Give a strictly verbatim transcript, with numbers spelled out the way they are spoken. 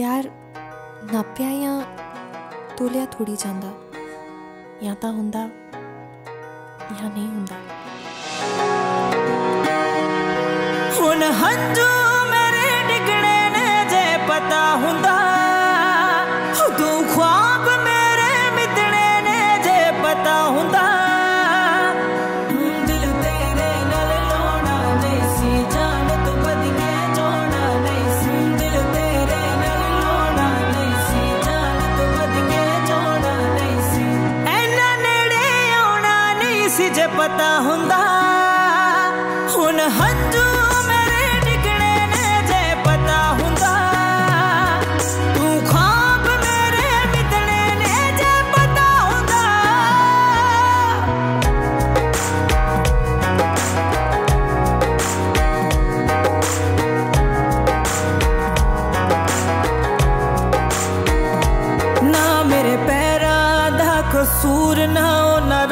प्यार नाप्या या तोलिया थोड़ी जांदा, या तां हुंदा या नहीं हुंदा। हुन हंजू मेरे डिगणे ने जे पता हुंदा, तू ख्वाब मेरे मिटणे ने जे पता हुंदा। जे पता हुंदा हुन हंजू मेरे डिगणे ने जे पता हुंदा, तू ख्वाब मेरे मिटणे ने जे पता हुंदा। ना मेरे पैरां दा कसूर ना ओ ना